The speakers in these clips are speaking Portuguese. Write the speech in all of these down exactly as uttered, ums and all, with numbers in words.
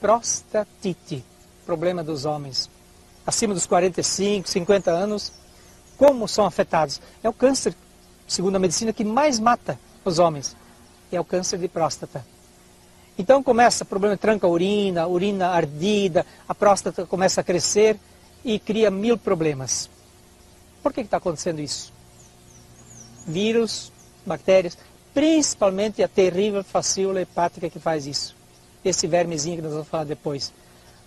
prostatite, problema dos homens, acima dos quarenta e cinco, cinquenta anos, como são afetados? É o câncer, segundo a medicina, que mais mata os homens, que é o câncer de próstata. Então começa o problema de tranca-urina, urina ardida, a próstata começa a crescer e cria mil problemas. Por que está acontecendo isso? Vírus, bactérias, principalmente a terrível fascíola hepática que faz isso. Esse vermezinho que nós vamos falar depois.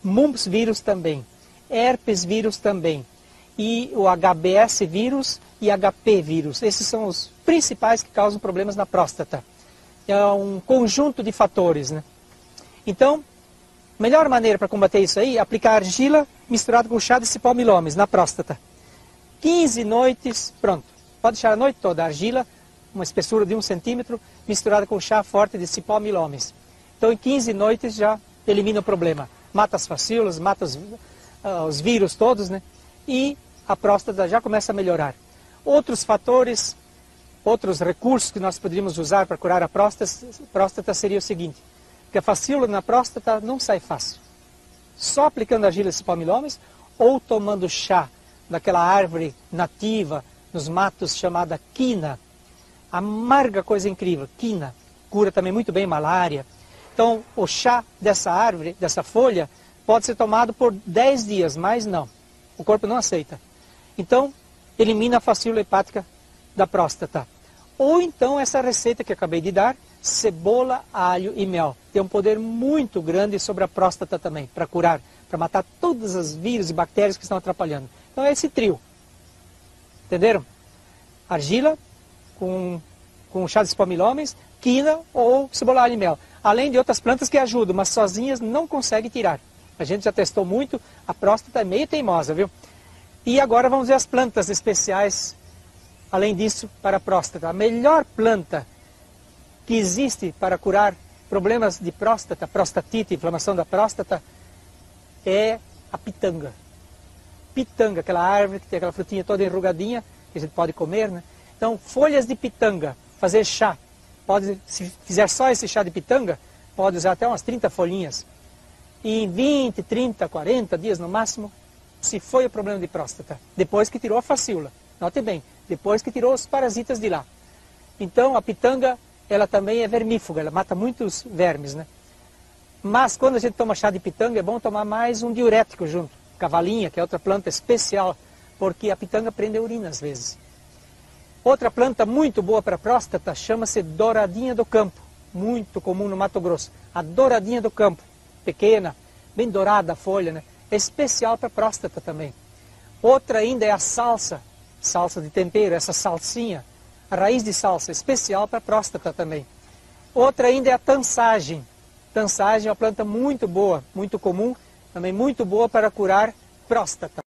Mumps vírus também, herpes vírus também, e o H B S vírus e H P vírus. Esses são os principais que causam problemas na próstata. É um conjunto de fatores, né? Então, a melhor maneira para combater isso aí é aplicar argila misturada com chá de cipó-mil-homens na próstata. quinze noites, pronto. Pode deixar a noite toda a argila, uma espessura de um centímetro, misturada com chá forte de cipó-mil-homens. Então, em quinze noites já elimina o problema. Mata as fascíolas, mata os, uh, os vírus todos, né? E a próstata já começa a melhorar. Outros fatores, outros recursos que nós poderíamos usar para curar a próstata, próstata seria o seguinte, que a fascíola na próstata não sai fácil. Só aplicando argila e cipó-mil-homens ou tomando chá daquela árvore nativa nos matos chamada quina. Amarga coisa incrível, quina. Cura também muito bem malária. Então, o chá dessa árvore, dessa folha, pode ser tomado por dez dias, mas não. O corpo não aceita. Então, elimina a fascíola hepática da próstata. Ou então, essa receita que eu acabei de dar, cebola, alho e mel. Tem um poder muito grande sobre a próstata também, para curar, para matar todas as vírus e bactérias que estão atrapalhando. Então, é esse trio. Entenderam? Argila, com, com chá de cipó-mil-homens, quina ou cebola, alho e mel. Além de outras plantas que ajudam, mas sozinhas não consegue tirar. A gente já testou muito, a próstata é meio teimosa, viu? E agora vamos ver as plantas especiais, além disso, para a próstata. A melhor planta que existe para curar problemas de próstata, prostatite, inflamação da próstata, é a pitanga. Pitanga, aquela árvore que tem aquela frutinha toda enrugadinha, que a gente pode comer, né? Então, folhas de pitanga, fazer chá. Pode, se fizer só esse chá de pitanga, pode usar até umas trinta folhinhas. E em vinte, trinta, quarenta dias no máximo, se foi o problema de próstata. Depois que tirou a fascíola. Note bem, depois que tirou os parasitas de lá. Então a pitanga, ela também é vermífuga, ela mata muitos vermes, né? Mas quando a gente toma chá de pitanga, é bom tomar mais um diurético junto. Cavalinha, que é outra planta especial, porque a pitanga prende a urina às vezes. Outra planta muito boa para a próstata chama-se douradinha do campo, muito comum no Mato Grosso. A douradinha do campo, pequena, bem dourada a folha, né? É especial para a próstata também. Outra ainda é a salsa, salsa de tempero, essa salsinha, a raiz de salsa, especial para a próstata também. Outra ainda é a tansagem. Tansagem é uma planta muito boa, muito comum, também muito boa para curar próstata.